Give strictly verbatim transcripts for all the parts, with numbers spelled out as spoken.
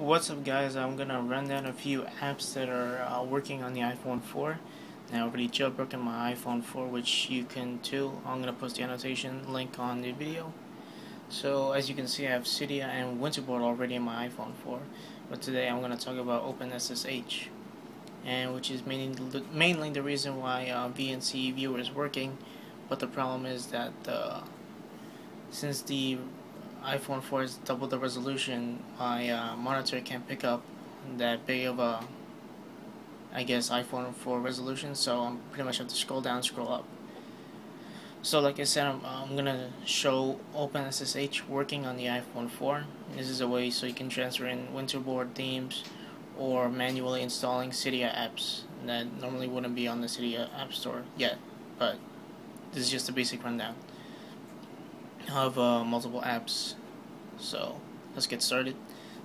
What's up, guys? I'm gonna run down a few apps that are uh, working on the iPhone four. Now, I already jailbroken my iPhone four, which you can too. I'm gonna post the annotation link on the video. So, as you can see, I have Cydia and Winterboard already in my iPhone four. But today, I'm gonna talk about OpenSSH, and which is mainly mainly the reason why uh, V N C viewer is working. But the problem is that uh, since the iPhone four is double the resolution, my uh, monitor can't pick up that big of a, I guess, iPhone four resolution, so I'm pretty much have to scroll down, scroll up. So like I said, I'm, I'm gonna show OpenSSH working on the iPhone four. This is a way so you can transfer in Winterboard themes or manually installing Cydia apps that normally wouldn't be on the Cydia App Store yet, but this is just a basic rundown of uh, multiple apps. So let's get started.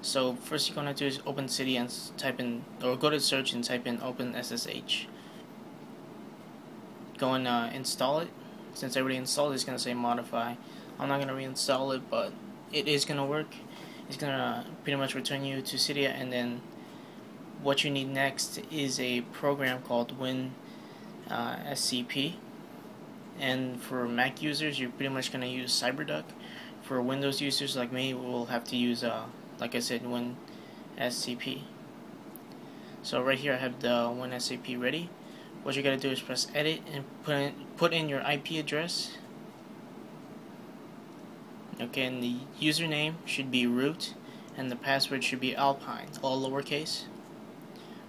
So first you're gonna do is open Cydia and type in, or go to search and type in OpenSSH. Go and uh, install it. Since I already installed it, it's gonna say modify. I'm not gonna reinstall it, but it is gonna work. It's gonna pretty much return you to Cydia, and then what you need next is a program called Win S C P. And for Mac users, you're pretty much gonna use Cyberduck. For Windows users like me, we'll have to use, uh, like I said, Win S C P. So right here, I have the Win S C P ready. What you gotta do is press Edit and put in, put in your I P address. Okay, and the username should be root, and the password should be Alpine, all lowercase.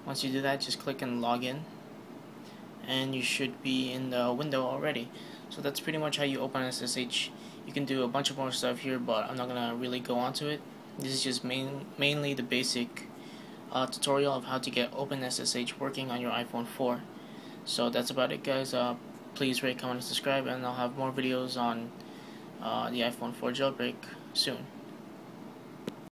Once you do that, just click and log in, and you should be in the window already. So that's pretty much how you open S S H. You can do a bunch of more stuff here, but I'm not gonna really go onto it. This is just main, mainly the basic uh, tutorial of how to get OpenSSH working on your iPhone four. So that's about it, guys. Uh, please rate, comment, and subscribe, and I'll have more videos on uh, the iPhone four jailbreak soon.